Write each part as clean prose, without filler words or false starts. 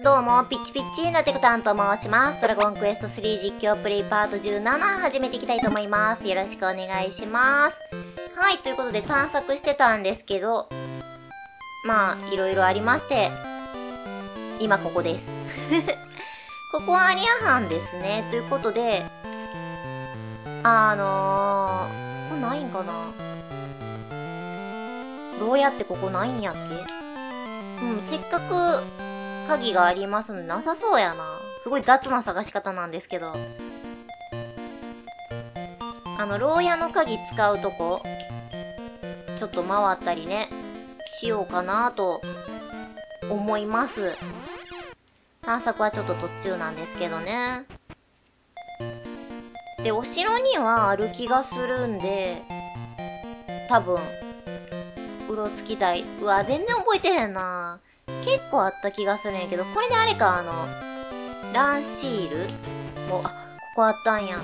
どうも、ピッチピッチなテクタンと申します。ドラゴンクエスト3実況プレイパート17始めていきたいと思います。よろしくお願いします。はい、ということで探索してたんですけど、まあ、いろいろありまして、今ここです。ここはアリア藩ですね。ということで、これないんかな？どうやってここないんやっけ？うん、せっかく、鍵がありますのでなさそうやな。すごい雑な探し方なんですけど、牢屋の鍵使うとこちょっと回ったりねしようかなと思います。探索はちょっと途中なんですけどね。でお城にはある気がするんで多分うろつきたい。うわ全然覚えてへんな。結構あった気がするんやけど、これであれか、ランシールも、あ、ここあったんや。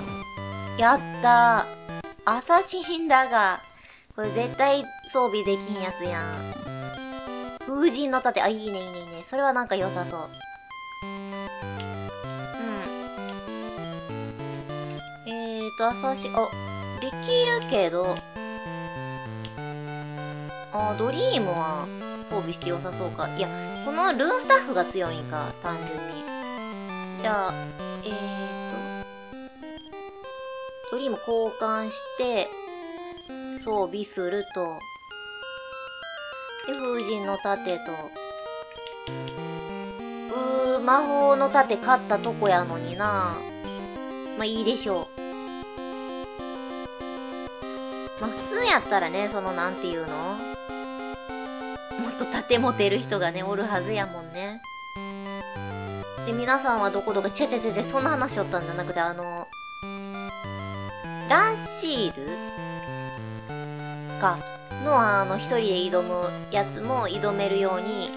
やったー。アサシンだが、これ絶対装備できんやつやん。風神の盾、あ、いいねいいねいいね。それはなんか良さそう。うん。アサシ、あ、できるけど、あ、ドリームは、装備して良さそうか。いや、このルーンスタッフが強いんか、単純に。じゃあ、ドリーム交換して、装備すると。で、風神の盾と。魔法の盾買ったとこやのにな。まあいいでしょう。まあ普通やったらね、そのなんていうの？もっと盾持てる人がね、おるはずやもんね。で、皆さんはどこどこ、違う、そんな話しよったんじゃなくて、ランシールか、の、一人で挑むやつも挑めるように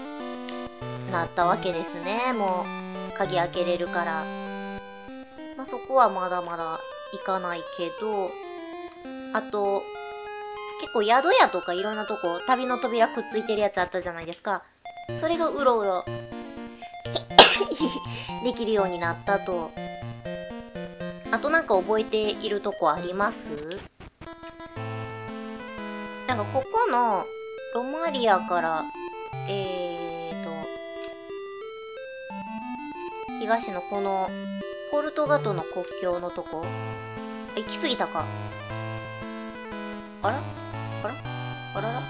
なったわけですね。もう、鍵開けれるから。まあ、そこはまだまだ行かないけど、あと、結構宿屋とかいろんなとこ、旅の扉くっついてるやつあったじゃないですか。それがうろうろできるようになったと。あとなんか覚えているとこあります？なんかここのロマリアから、東のこのポルトガトの国境のとこ。行き過ぎたか。あら？あらら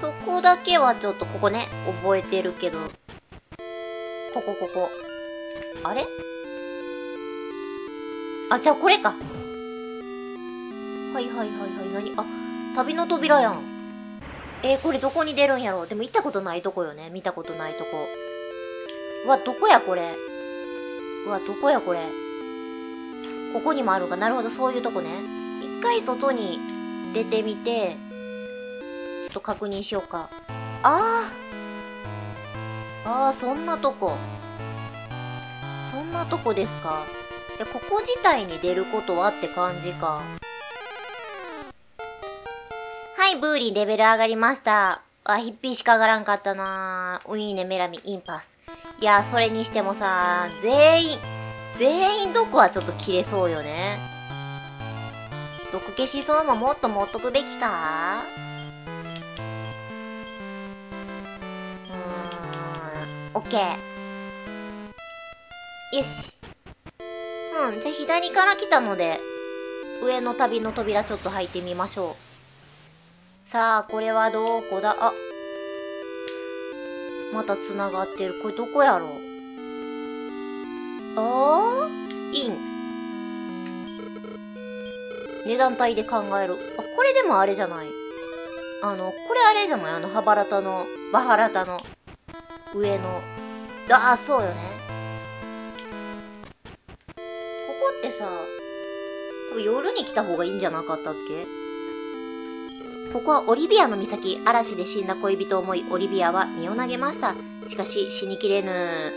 そこだけはちょっとここね、覚えてるけど。ここ。あれ？あ、じゃあこれか。はい、何？あ、旅の扉やん。これどこに出るんやろ？でも行ったことないとこよね。見たことないとこ。うわ、どこやこれ。ここにもあるか。なるほど、そういうとこね。一回外に出てみて、ちょっと確認しようか。ああ、そんなとこですか。じゃあここ自体に出ることはって感じか。はい、ブーリンレベル上がりました。あ、ヒッピーしか上がらんかったなぁ。いいね、メラミ、インパス。いやー、それにしてもさ、全員どこはちょっと切れそうよね。毒消しそうももっと持っとくべきか？オッケー。よし。うん、じゃあ左から来たので、上の旅の扉ちょっと入ってみましょう。さあ、これはどこだ？あ、また繋がってる。これどこやろ？あー？イン。値段帯で考える。あ、これでもあれじゃない。これあれじゃない？バハラタの上の。ああ、そうよね。ここってさ、夜に来た方がいいんじゃなかったっけ？ここはオリビアの岬。嵐で死んだ恋人を思い、オリビアは身を投げました。しかし、死にきれぬ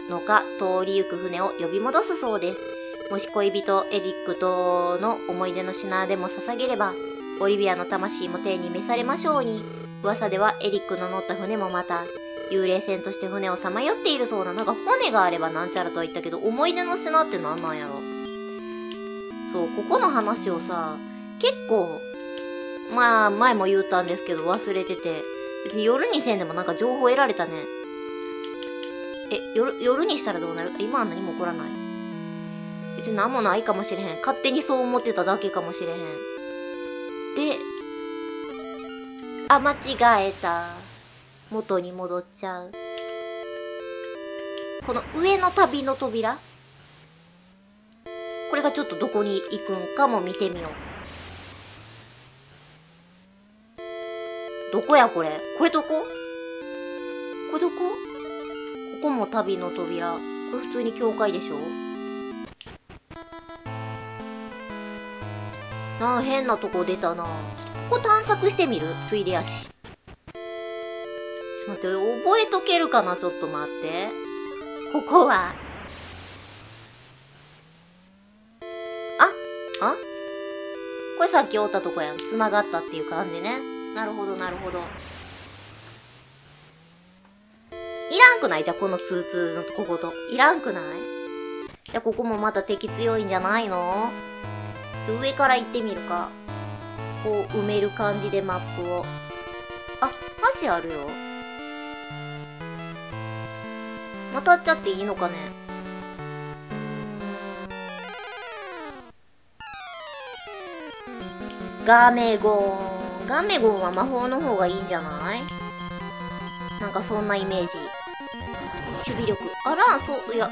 のか、通りゆく船を呼び戻すそうです。もし恋人エリックとの思い出の品でも捧げれば、オリビアの魂も天に召されましょうに。噂ではエリックの乗った船もまた、幽霊船として船をさまよっているそうだ。なんか骨があればなんちゃらとは言ったけど、思い出の品ってなんなんやろ。そう、ここの話をさ、結構、まあ前も言ったんですけど忘れてて、別に夜にせんでもなんか情報得られたね。夜にしたらどうなる？今は何も起こらない。別に何もないかもしれへん。勝手にそう思ってただけかもしれへん。で、あ、間違えた。元に戻っちゃう。この上の旅の扉？これがちょっとどこに行くんかも見てみよう。どこやこれ？これどこ？これどこ？ここも旅の扉。これ普通に教会でしょ？なんか変なとこ出たな。ここ探索してみる？ついでやし。ちょっと待って、覚えとけるかな？ちょっと待って。ここは。あ？これさっきおったとこやん。繋がったっていう感じね。なるほど、なるほど。いらんくない？じゃあこの通通のここと。いらんくない？じゃあここもまた敵強いんじゃないの？上から行ってみるか。こう埋める感じでマップを。あ、箸あるよ。渡っちゃっていいのかね？ガメゴン。ガメゴンは魔法の方がいいんじゃない？なんかそんなイメージ。守備力。あら、そう、いや、うん、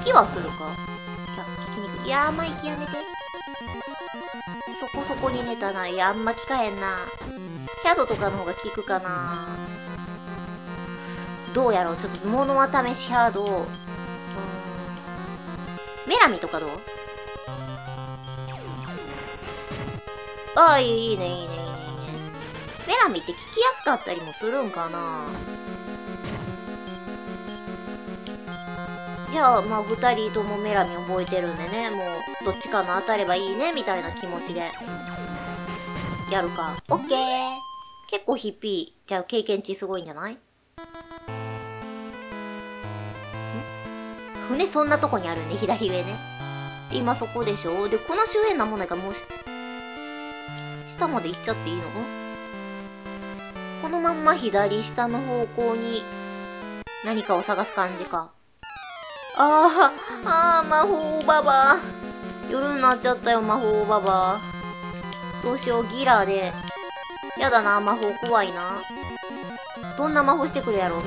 聞きはするか。いや、聞きにくい。いやー、マイキやめて。そこそこに寝たな。いや、あんま聞かへんな。キャドとかの方が効くかな。どうやろう、ちょっと物は試しハード。メラミとかどう？ああ、いいね、いいね、いいね。メラミって聞きやすかったりもするんかな。じゃあ、まあ、2人ともメラミ覚えてるんでね、もう、どっちかの当たればいいね、みたいな気持ちで、やるか。オッケー。結構ヒッピー。じゃあ、経験値すごいんじゃない？ん？船そんなとこにあるね、左上ね。今そこでしょ？で、この周辺なんもないから、もう、下まで行っちゃっていいの？このまんま左下の方向に、何かを探す感じか。あーあー、魔法ババー。夜になっちゃったよ、魔法ババー。どうしよう、ギラで。やだな、魔法怖いな。どんな魔法してくるやろ。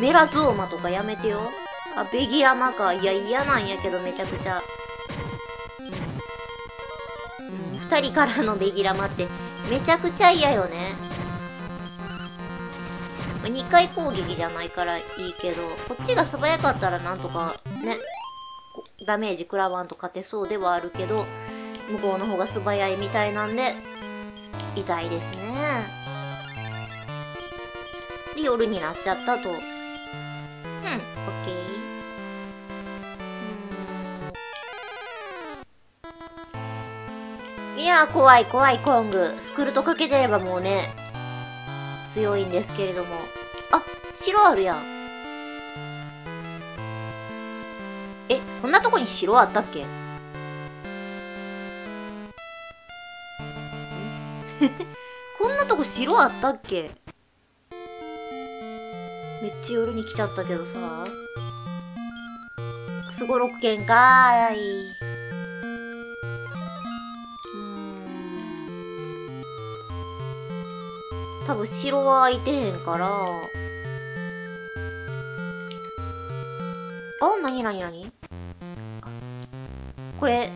メラゾーマとかやめてよ。あ、ベギラマか。いや、嫌なんやけど、めちゃくちゃ。二人からのベギラマって、めちゃくちゃ嫌よね。二回攻撃じゃないからいいけど、こっちが素早かったらなんとかね、ダメージ食らわんと勝てそうではあるけど、向こうの方が素早いみたいなんで、痛いですね。で、夜になっちゃったと。うん、オッケー。いやー、怖い怖いコング。スクルトかけてればもうね、強いんですけれども。あ、城あるやん。え、こんなとこに城あったっけ？こんなとこ城あったっけ？めっちゃ夜に来ちゃったけどさ。すごろく券かーい。多分城は空いてへんから。あ、なになになに？これ、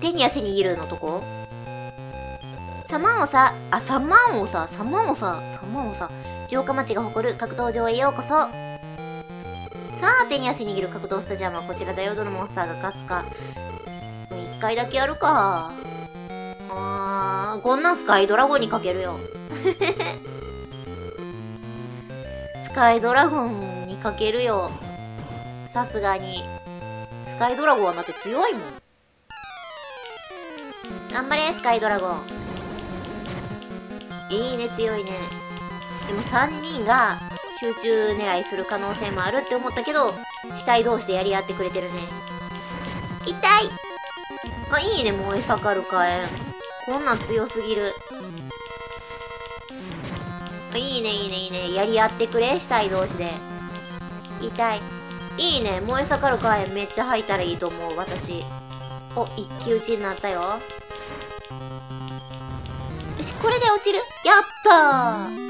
手に汗握るのとこ？サマンオサ、城下町が誇る格闘場へようこそ。さあ、手に汗握る格闘スタジアムはこちらだよ。どのモンスターが勝つか。一回だけやるか。あー、こんなんスカイドラゴンにかけるよ。スカイドラゴンにかけるよ。さすがに。スカイドラゴンはだって強いもん。頑張れ、スカイドラゴン。いいね、強いね。でも3人が集中狙いする可能性もあるって思ったけど、死体同士でやり合ってくれてるね。痛い。あ、いいね、もう餌カルカエン。こんなん強すぎる。あ、いいね、いいね、いいね。やり合ってくれ、死体同士で。痛い。いいね、燃え盛る火炎めっちゃ吐いたらいいと思う、私。お、一騎打ちになったよ。よし、これで落ちる。やったー、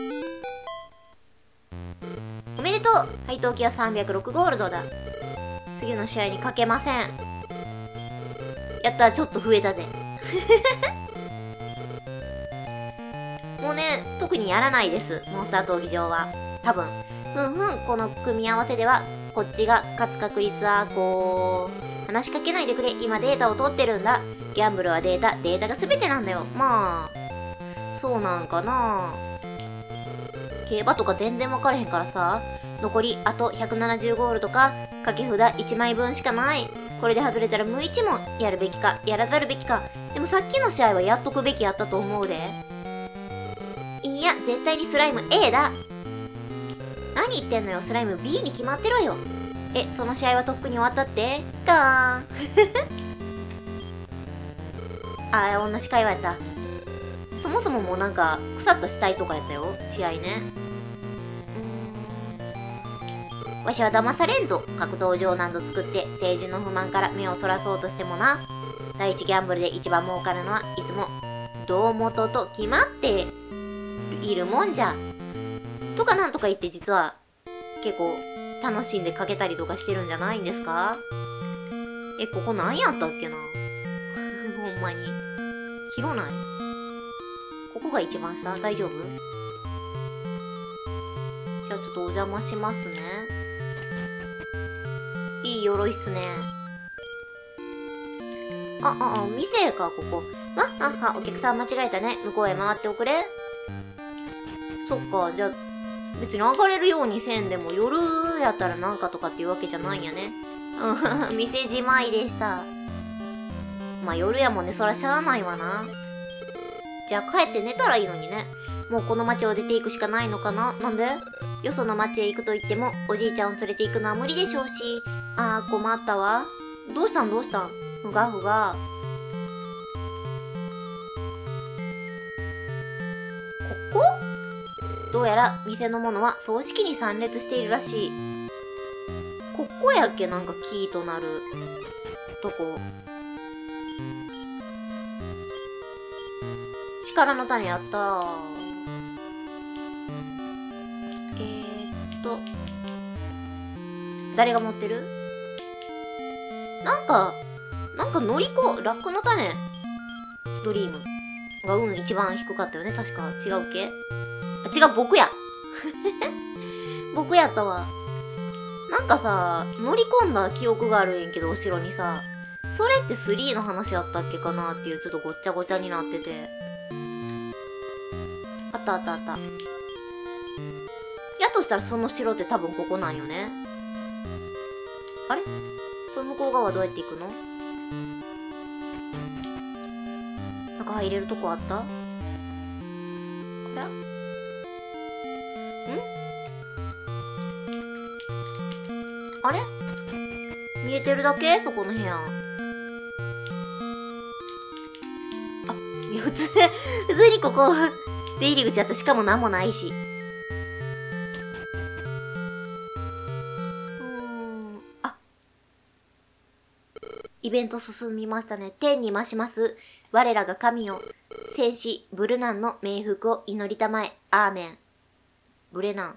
おめでとう。配当金は306ゴールドだ。次の試合にかけません。やったー、ちょっと増えたね。もうね、特にやらないです、モンスター闘技場は。多分。この組み合わせでは、こっちが勝つ確率はこう。話しかけないでくれ。今データを取ってるんだ。ギャンブルはデータ。データが全てなんだよ。まあ、そうなんかな。競馬とか全然分からへんからさ。残りあと170ゴールドか、掛け札1枚分しかない。これで外れたら無一文。やるべきか、やらざるべきか。でもさっきの試合はやっとくべきやったと思うで。いや、絶対にスライム A だ。何言ってんのよ、スライム B に決まってろよ。え、その試合はとっくに終わったってかーん。ああ、同じ会話やった。そもそももうなんか腐った死体とかやったよ、試合ね。わしは騙されんぞ。格闘場など作って政治の不満から目をそらそうとしてもな。第一ギャンブルで一番儲かるのはいつも胴元と決まっているもんじゃ。とかなんとか言って実は結構楽しんでかけたりとかしてるんじゃないんですか？え、ここ何やったっけな。ほんまに。広ない？ここが一番下？大丈夫？じゃあちょっとお邪魔しますね。いい鎧っすね。あ、店か、ここ。お客さん間違えたね。向こうへ回っておくれ。そっか、じゃあ、別に上がれるようにせんでも夜やったらなんかとかっていうわけじゃないんやね。店じまいでした。まあ夜やもんね、そらしゃあないわな。じゃあ帰って寝たらいいのにね。もうこの町を出ていくしかないのかな。なんでよその町へ行くと言ってもおじいちゃんを連れて行くのは無理でしょうし。ああ、困ったわ。どうしたんどうしたん。ふがふが。ここどうやら店の者は葬式に参列しているらしい。ここやっけ、なんかキーとなるとこ。力の種やったー。誰が持ってる？なんかのりこ、ラックの種。ドリームが一番低かったよね、確か。違うっけ？違う、僕や。僕やったわ。なんかさ、乗り込んだ記憶があるんやけど、お城にさ。それって3の話やったっけかなっていう、ちょっとごっちゃごちゃになってて。あったあったあった。やとしたらその城って多分ここなんよね。あれ？これ向こう側どうやって行くの？なんか入れるとこあった？これ？あれ？見えてるだけ？そこの部屋。あ、いや、普通にここ、出入り口あった。しかも何もないし。あ、イベント進みましたね。天に増します。我らが神よ。戦士、ブルナンの冥福を祈りたまえ。アーメン。ブレナン。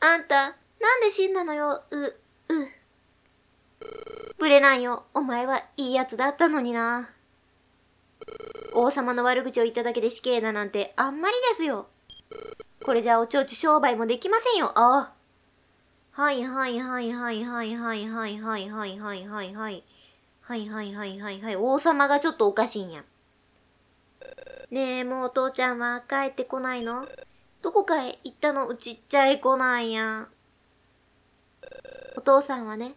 あんた、なんで死んだのよ、ブレナンよ、お前はいいやつだったのにな。王様の悪口を言っただけで死刑だなんてあんまりですよ。これじゃおちょうち商売もできませんよ、ああ。はい、王様がちょっとおかしいんや。ねえ、もうお父ちゃんは帰ってこないの？どこかへ行ったの？ちっちゃい子なんや。お父さんはね、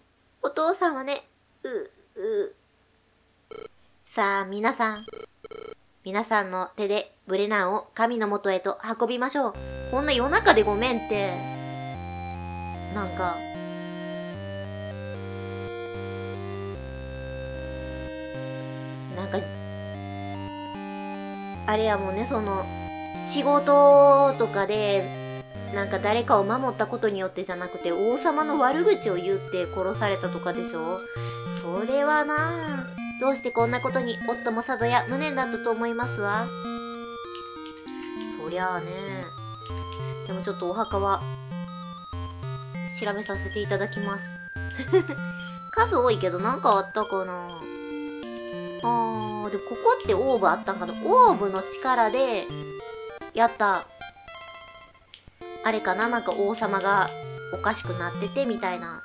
さあ、皆さんの手でブレナンを神のもとへと運びましょう。こんな夜中でごめんって。なんかあれやもんね、その仕事とかでなんか誰かを守ったことによってじゃなくて王様の悪口を言って殺されたとかでしょ。それはなあ、どうしてこんなことに夫もさぞや無念だったと思いますわ。そりゃあね。でもちょっとお墓は調べさせていただきます。数多いけどなんかあったかな。あー、でもここってオーブあったんかな。オーブの力でやったあれかな、なんか王様がおかしくなっててみたいな、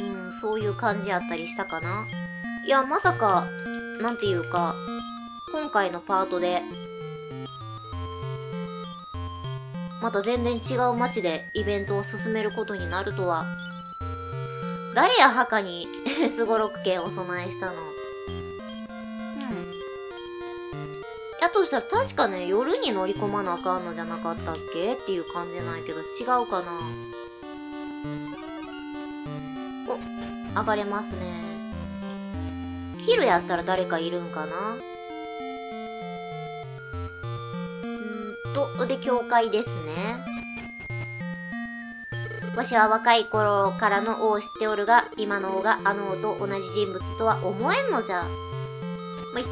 うん、そういう感じやったりしたかな。いや、まさかなんていうか今回のパートでまた全然違う町でイベントを進めることになるとは。誰や墓にすごろく券をお供えしたの。だとしたら確かね、夜に乗り込まなあかんのじゃなかったっけっていう感じないけど違うかな。お、暴れますね。昼やったら誰かいるんかな。で、教会ですね。わしは若い頃からの王を知っておるが、今の王があの王と同じ人物とは思えんのじゃ。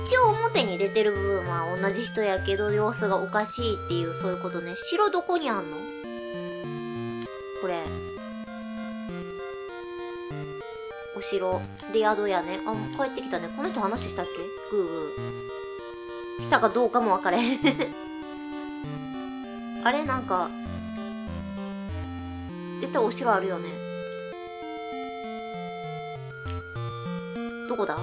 一応表に出てる部分は同じ人やけど様子がおかしいっていう、そういうことね。城どこにあんのこれ。お城で宿やね。あ、もう帰ってきたね。この人話したっけ。グーグーしたかどうかも分かれへん。あれ、なんか絶対お城あるよね。どこだ。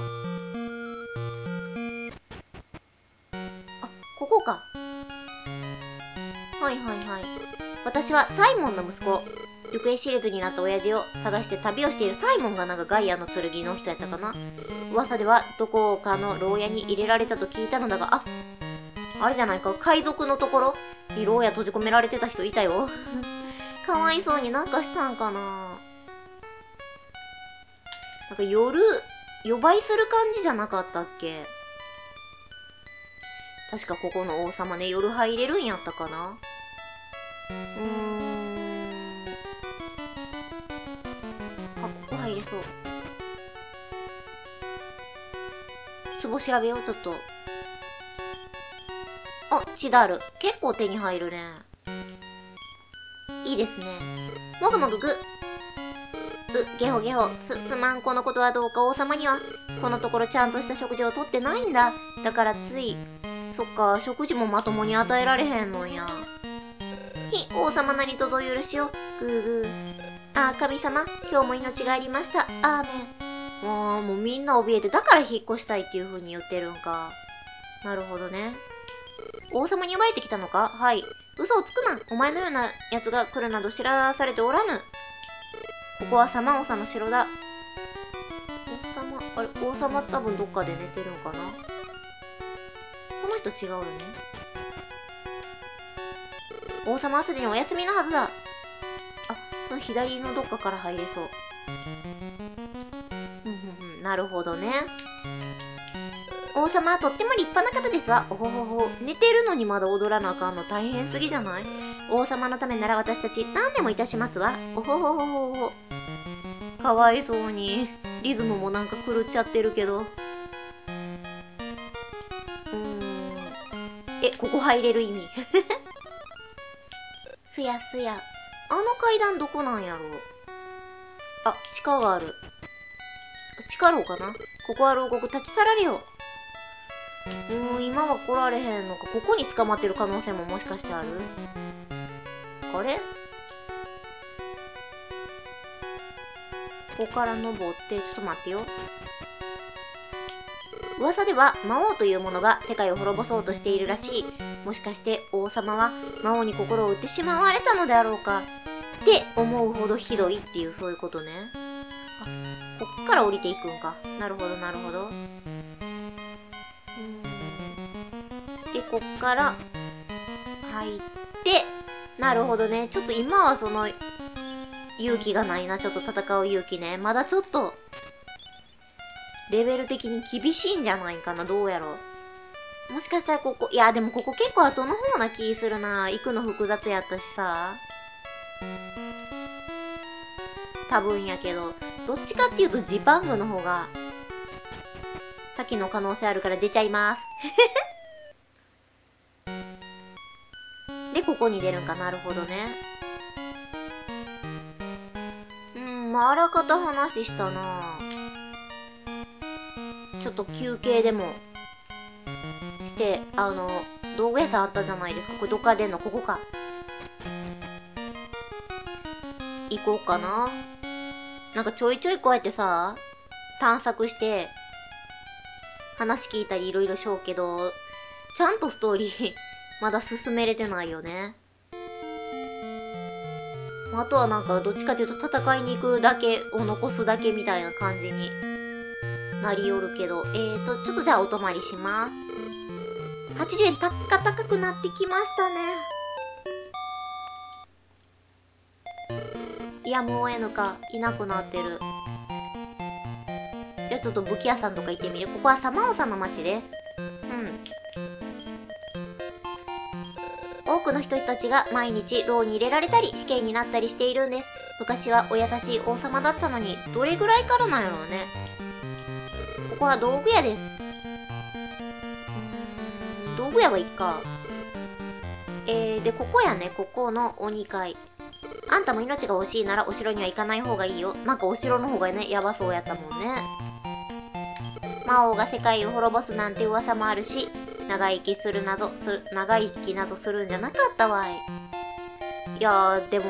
はいはいはい。私はサイモンの息子。行方知れずになった親父を探して旅をしているサイモンが、なんかガイアの剣の人やったかな。噂ではどこかの牢屋に入れられたと聞いたのだが、あ、あれじゃないか、海賊のところに牢屋閉じ込められてた人いたよ。かわいそうになんかしたんかな。なんか夜、夜ばいする感じじゃなかったっけ。確かここの王様ね、夜入れるんやったかな。あ、ここ入れそう。壺調べよう、ちょっと。あ、血だる。結構手に入るね。いいですね。もぐもぐぐ。ゲホゲホ。すまん、このことはどうか。王様には、このところちゃんとした食事をとってないんだ。だからつい、そっか、食事もまともに与えられへんのや。ひ、王様なりとぞ許しを。グーグー。あー、神様、今日も命がありました。アーメン。もう、みんな怯えて、だから引っ越したいっていう風に言ってるんか。なるほどね。王様に奪われてきたのか。はい。嘘をつくな。お前のような奴が来るなど知らされておらぬ。ここはサマ王さんの城だ。王様、あれ、王様多分どっかで寝てるんかな。この人違うよね。王様はすでにお休みのはずだ。あ、その左のどっかから入れそう。なるほどね。王様はとっても立派な方ですわ。おほほほ。寝てるのにまだ踊らなあかんの大変すぎじゃない。王様のためなら私たち何でもいたしますわ。おほほほほ。かわいそうに。リズムもなんか狂っちゃってるけど。え、ここ入れる意味。すやすや。あの階段どこなんやろう。あ、地下がある。地下牢かな。ここは牢獄、立ち去られよ。今は来られへんのか。ここに捕まってる可能性ももしかしてある。あれ、ここから登って、ちょっと待ってよ。噂では魔王というものが世界を滅ぼそうとしているらしい。もしかして王様は魔王に心を打ってしまわれたのであろうかって思うほどひどいっていう、そういうことね。あ、こっから降りていくんか。なるほどなるほど。で、こっから入って、なるほどね。ちょっと今はその勇気がないな、ちょっと戦う勇気ね。まだちょっと、レベル的に厳しいんじゃないかな、どうやろう。もしかしたらここ、いや、でもここ結構後の方な気するな。行くの複雑やったしさ。多分やけど、どっちかっていうとジパングの方が、さっきの可能性あるから出ちゃいます。で、ここに出るんか。なるほどね。うん、まあ、あらかた話したな。ちょっと休憩でもして、道具屋さんあったじゃないですか。これどっから出んの？ここか。行こうかな。なんかちょいちょいこうやってさ、探索して、話聞いたりいろいろしようけど、ちゃんとストーリー、まだ進めれてないよね。あとはなんかどっちかというと戦いに行くだけを残すだけみたいな感じになりよるけど、ちょっとじゃあお泊まりします。80円高くなってきましたね。いや、もうええのか、いなくなってる。じゃあちょっと武器屋さんとか行ってみる。ここはサマオさんの町です。うん。多くの人たちが毎日牢に入れられたり死刑になったりしているんです。昔はお優しい王様だったのに、どれぐらいからなんやろうね。ここは道具屋です。道具屋はいっか。で、ここやね。ここのお2階。あんたも命が欲しいならお城には行かない方がいいよ。なんかお城の方がね、やばそうやったもんね。魔王が世界を滅ぼすなんて噂もあるし、長生きなどするんじゃなかったわい。いやー、でも、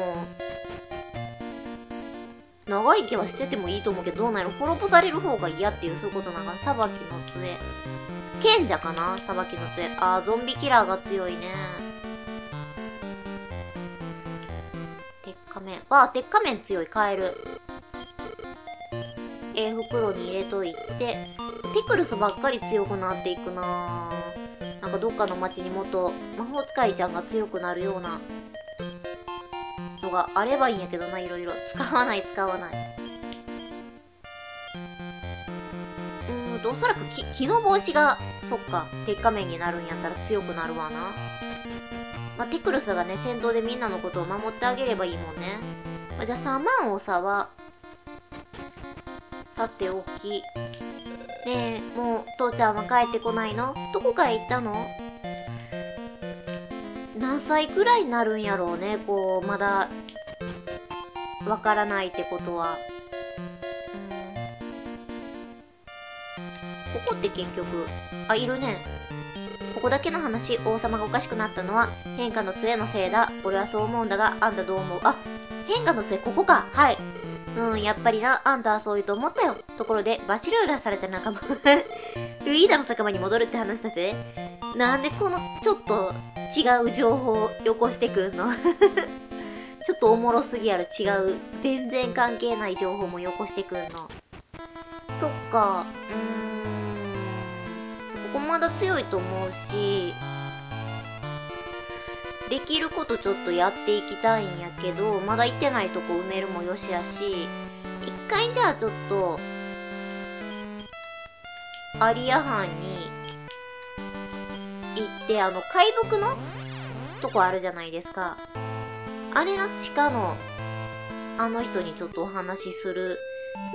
長生きはしててもいいと思うけど、どうなの？滅ぼされる方が嫌っていう、そういうことなのか。裁きの杖。賢者かな？裁きの杖。あー、ゾンビキラーが強いね。わあ、鉄仮面強い、カエル。袋に入れといて、テクルスばっかり強くなっていくなぁ。なんかどっかの町にもっと魔法使いちゃんが強くなるようなのがあればいいんやけどな、いろいろ。使わない。おそらく木の帽子が、そっか、鉄仮面になるんやったら強くなるわな。まあ、テクルスがね、戦闘でみんなのことを守ってあげればいいもんね。まあ、じゃあ、サマンオサは、さておき。ねえ、もう、父ちゃんは帰ってこないの？どこから行ったの？何歳くらいになるんやろうね、こう、まだ、わからないってことは。ここって結局、あ、いるね。ここだけの話、王様がおかしくなったのは変化の杖のせいだ。俺はそう思うんだが、あんたどう思う？あ、変化の杖、ここか。はい。やっぱりな、あんたはそう言うと思ったよ。ところで、バシルーラされた仲間、ルイーダの酒場に戻るって話だぜ。なんでこの、ちょっと違う情報をよこしてくんのちょっとおもろすぎやろ、違う。全然関係ない情報もよこしてくんの。そっか、ここまだ強いと思うし、できることちょっとやっていきたいんやけど、まだ行ってないとこ埋めるもよしやし、一回じゃあちょっと、アリア藩に行って、海賊のとこあるじゃないですか。あれの地下の、あの人にちょっとお話しする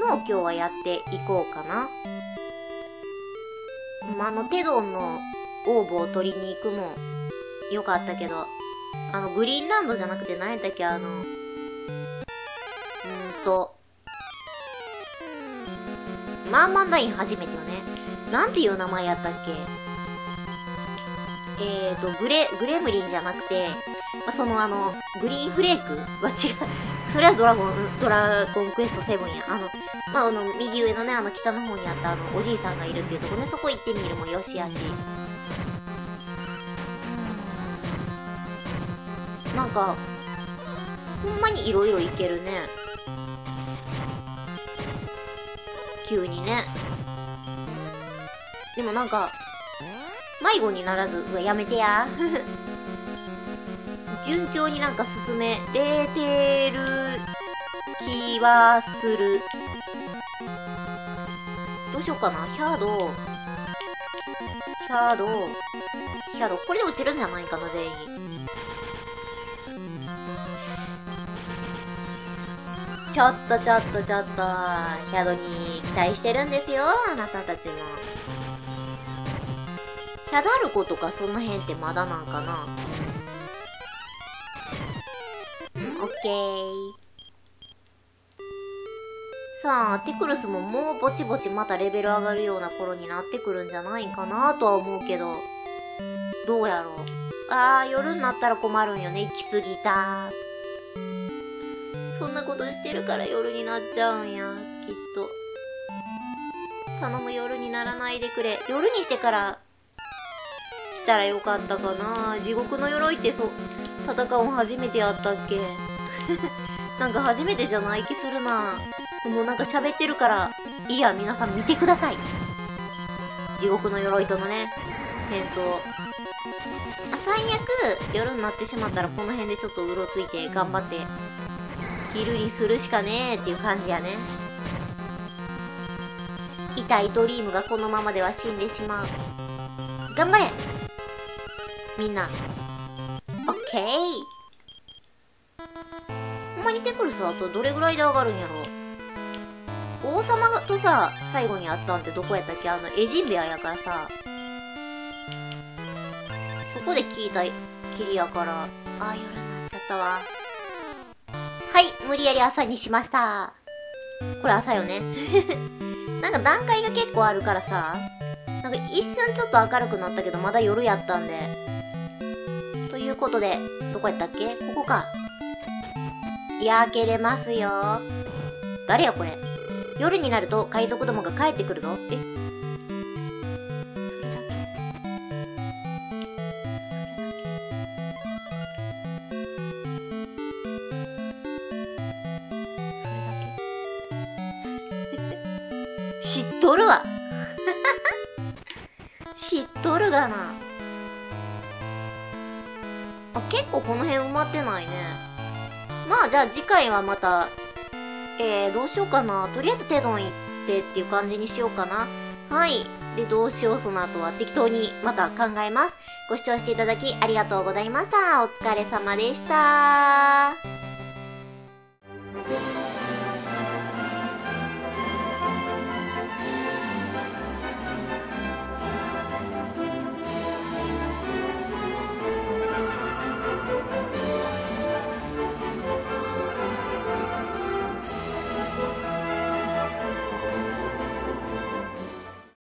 のを今日はやっていこうかな。テドンのオーブを取りに行くもよかったけど、グリーンランドじゃなくて何やったっけ、マーマンライン初めてよね。なんていう名前やったっけ。グレムリンじゃなくて、グリーンフレークは違う。それはドラゴンクエスト7や。右上のね、北の方にあったおじいさんがいるっていうところね、そこ行ってみるもよしやし。なんか、ほんまにいろいろ行けるね。急にね。でもなんか、迷子にならず、うわ、やめてや。順調になんか進めれてる気はする。どうしようかな。ヒャド。これで落ちるんじゃないかな、全員。ちょっと、ヒャドに期待してるんですよ、あなたたちも。ヒャダルコとかその辺ってまだなんかな。オッケー。さあ、テクルスももうぼちぼちまたレベル上がるような頃になってくるんじゃないかなとは思うけど、どうやろう。あー、夜になったら困るんよね。行き過ぎた。そんなことしてるから夜になっちゃうんや、きっと。頼む、夜にならないでくれ。夜にしてから来たらよかったかな。地獄の鎧って戦うん初めてやったっけなんか初めてじゃない気するな。もうなんか喋ってるから、いいや、皆さん見てください。地獄の鎧とのね、戦闘。あ、最悪、夜になってしまったらこの辺でちょっとうろついて頑張って、昼にするしかねーっていう感じやね。痛いドリームがこのままでは死んでしまう。頑張れみんな。オッケー。ほんまにテクルスはあとどれぐらいで上がるんやろ。王様とさ、最後に会ったんってどこやったっけ。あの、エジンベアやからさ、そこで聞いたきりやから、あ、夜になっちゃったわ。はい、無理やり朝にしました。これ朝よね。なんか段階が結構あるからさ、なんか一瞬ちょっと明るくなったけど、まだ夜やったんで。ということで、どこやったっけ。ここか。焼けれますよ。誰やこれ。夜になると海賊どもが帰ってくるぞ。え、それだけ知っとるわ知っとるがなあ。結構この辺埋まってないね。まあじゃあ次回はまたどうしようかな。とりあえず手丼行ってっていう感じにしようかな。はい。で、どうしよう、その後は適当にまた考えます。ご視聴していただきありがとうございました。お疲れ様でした。